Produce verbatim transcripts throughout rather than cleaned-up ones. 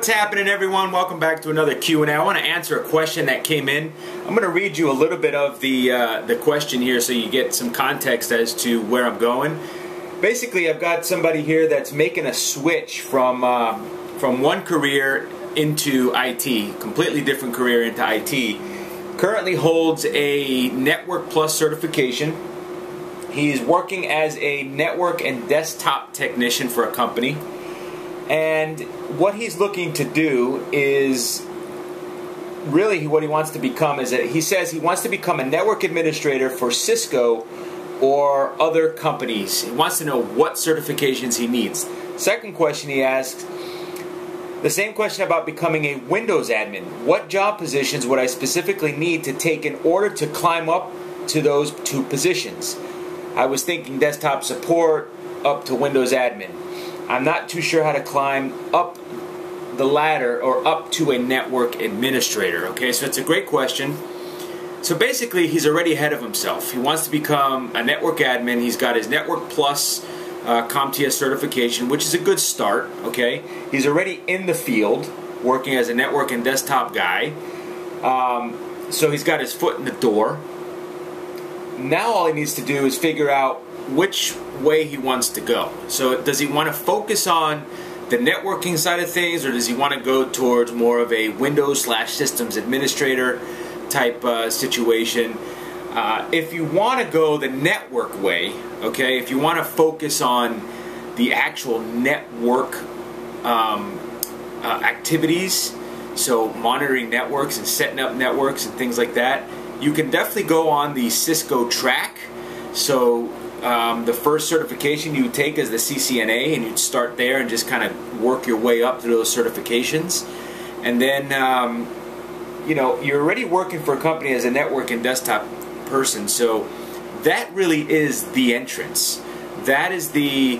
What's happening, everyone? Welcome back to another Q and A. I want to answer a question that came in. I'm going to read you a little bit of the uh, the question here so you get some context as to where I'm going. Basically, I've got somebody here that's making a switch from uh, from one career into I T, completely different career into I T. Currently holds a Network Plus certification. He's working as a network and desktop technician for a company. And what he's looking to do is really what he wants to become is that he says he wants to become a network administrator for Cisco or other companies. He wants to know what certifications he needs. Second question he asks, the same question about becoming a Windows admin. What job positions would I specifically need to take in order to climb up to those two positions? I was thinking desktop support up to Windows admin. I'm not too sure how to climb up the ladder or up to a network administrator. Okay, so it's a great question. So basically, he's already ahead of himself. He wants to become a network admin. He's got his Network Plus uh, CompTIA certification, which is a good start. Okay, he's already in the field working as a network and desktop guy. Um, so he's got his foot in the door. Now all he needs to do is figure out which way he wants to go. So does he want to focus on the networking side of things, or does he want to go towards more of a Windows slash systems administrator type uh, situation? Uh, if you want to go the network way, okay, if you want to focus on the actual network um, uh, activities, so monitoring networks and setting up networks and things like that, you can definitely go on the Cisco track. So Um, the first certification you take is the C C N A, and you'd start there and just kind of work your way up through those certifications. And then, um, you know, you're already working for a company as a network and desktop person, so that really is the entrance. That is the,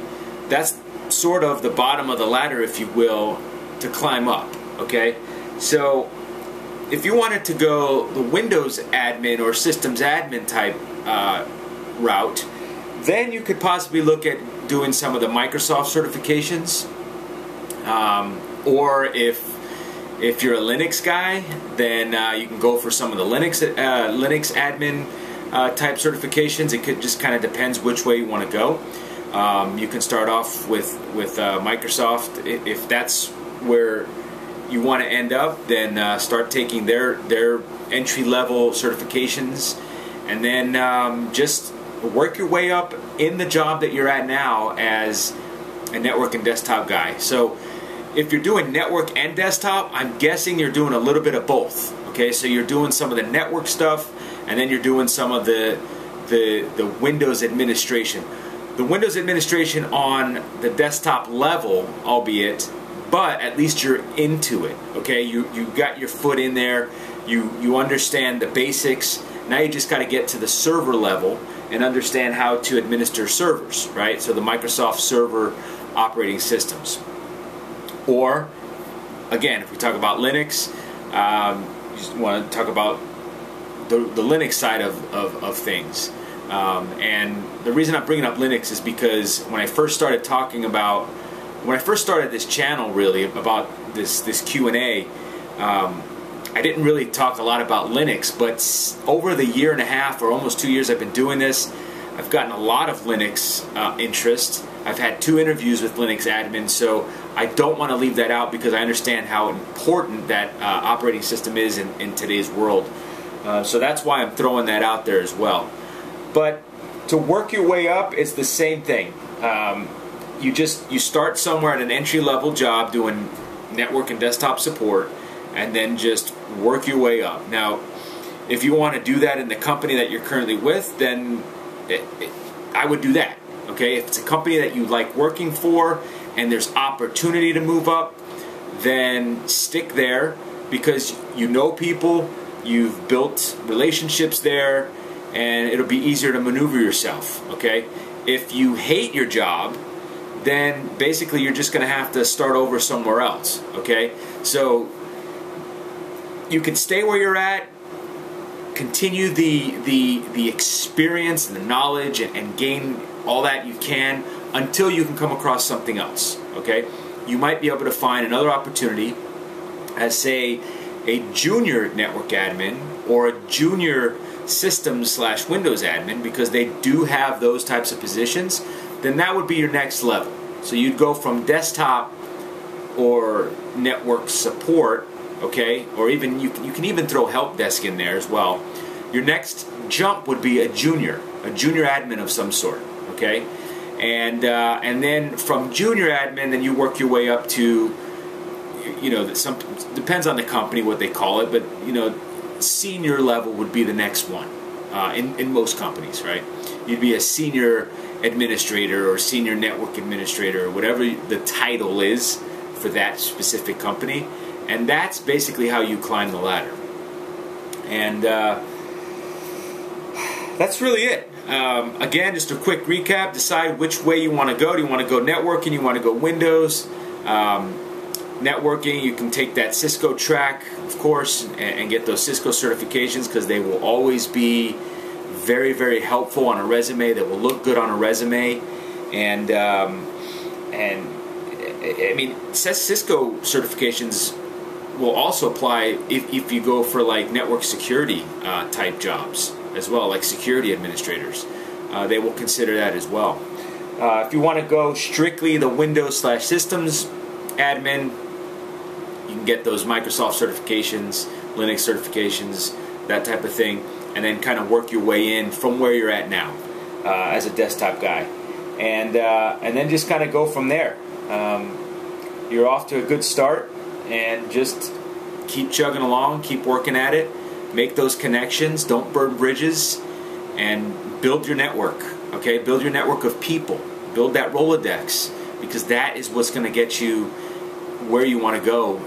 that's sort of the bottom of the ladder, if you will, to climb up, okay? So if you wanted to go the Windows admin or systems admin type uh, route, then you could possibly look at doing some of the Microsoft certifications, um, or if if you're a Linux guy, then uh, you can go for some of the Linux uh, Linux admin uh, type certifications. It could just kind of depends which way you want to go. Um, you can start off with with uh, Microsoft if that's where you want to end up. Then uh, start taking their their entry level certifications, and then um, just work your way up in the job that you're at now as a network and desktop guy. So if you're doing network and desktop, I'm guessing you're doing a little bit of both. Okay, so you're doing some of the network stuff, and then you're doing some of the the, the Windows administration. The Windows administration on the desktop level, albeit, but at least you're into it. Okay, you, you got your foot in there, you, you understand the basics. Now you just got to get to the server level and understand how to administer servers, right? So the Microsoft server operating systems. Or, again, if we talk about Linux, um, you just want to talk about the, the Linux side of, of, of things. Um, and the reason I'm bringing up Linux is because when I first started talking about, when I first started this channel, really, about this, this Q and A, um, I didn't really talk a lot about Linux, but over the year and a half or almost two years I've been doing this, I've gotten a lot of Linux uh, interest. I've had two interviews with Linux admins, so I don't want to leave that out because I understand how important that uh, operating system is in, in today's world. Uh, so that's why I'm throwing that out there as well. But to work your way up, it's the same thing. Um, you just you start somewhere at an entry-level job doing network and desktop support, and then just work your way up. Now, if you want to do that in the company that you're currently with, then it, it, I would do that. Okay, if it's a company that you like working for and there's opportunity to move up, then stick there because you know people, you've built relationships there, and it'll be easier to maneuver yourself. Okay, if you hate your job, then basically you're just going to have to start over somewhere else. Okay, so you can stay where you're at, continue the the the experience and the knowledge, and, and gain all that you can until you can come across something else. Okay, you might be able to find another opportunity as, say, a junior network admin or a junior systems slash Windows admin, because they do have those types of positions, then that would be your next level. So you'd go from desktop or network support, okay, or even you, you can even throw help desk in there as well. Your next jump would be a junior, a junior admin of some sort, okay? And, uh, and then from junior admin, then you work your way up to, you know, some, depends on the company what they call it, but, you know, senior level would be the next one uh, in, in most companies, right? You'd be a senior administrator or senior network administrator or whatever the title is for that specific company, and that's basically how you climb the ladder. And uh, that's really it. Um, again, just a quick recap. Decide which way you want to go. Do you want to go networking? You want to go Windows? Um, networking, you can take that Cisco track, of course, and, and get those Cisco certifications, because they will always be very, very helpful on a resume. That will look good on a resume. And, um, and I mean, Cisco certifications will also apply if, if you go for like network security uh, type jobs as well, like security administrators. Uh, they will consider that as well. Uh, if you want to go strictly the Windows slash systems admin, you can get those Microsoft certifications, Linux certifications, that type of thing, and then kind of work your way in from where you're at now uh, as a desktop guy, and uh, and then just kind of go from there. Um, you're off to a good start, and just keep chugging along, keep working at it, make those connections, don't burn bridges, and build your network. Okay, build your network of people, build that Rolodex, because that is what's going to get you where you want to go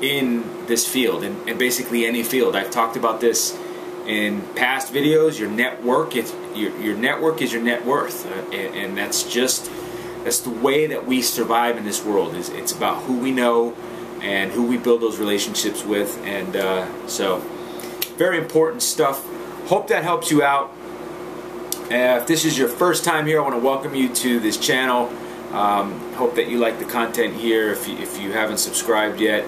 in this field, and, and basically any field. I've talked about this in past videos. Your network, it's, your, your network is your net worth, uh, and, and that's just that's the way that we survive in this world. Is it's about who we know and who we build those relationships with, and uh, so very important stuff. Hope that helps you out. Uh, if this is your first time here, I want to welcome you to this channel. Um, hope that you like the content here. If you, if you haven't subscribed yet,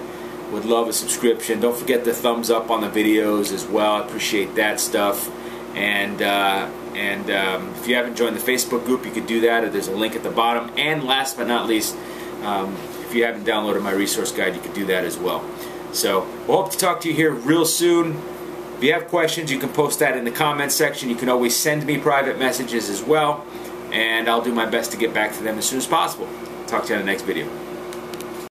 would love a subscription. Don't forget the thumbs up on the videos as well. I appreciate that stuff. And uh, and um, if you haven't joined the Facebook group, you could do that, or there's a link at the bottom. And last but not least, um, if you haven't downloaded my resource guide, you could do that as well. So we'll hope to talk to you here real soon. If you have questions, you can post that in the comments section. You can always send me private messages as well, and I'll do my best to get back to them as soon as possible. Talk to you in the next video.